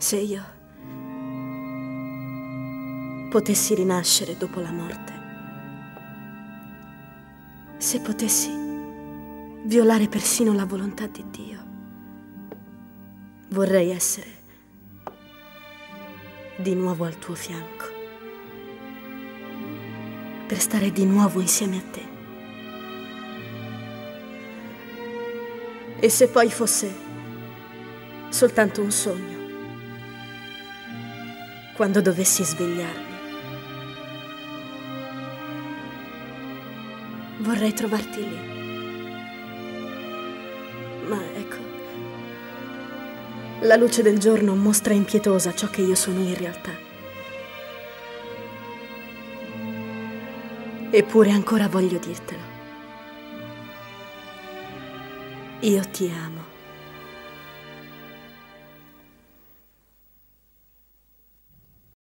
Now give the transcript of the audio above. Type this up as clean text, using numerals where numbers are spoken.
Se io potessi rinascere dopo la morte, se potessi violare persino la volontà di Dio, vorrei essere di nuovo al tuo fianco, per stare di nuovo insieme a te. E se poi fosse soltanto un sogno, quando dovessi svegliarmi, vorrei trovarti lì. Ma ecco, la luce del giorno mostra impietosa ciò che io sono in realtà. Eppure ancora voglio dirtelo. Io ti amo.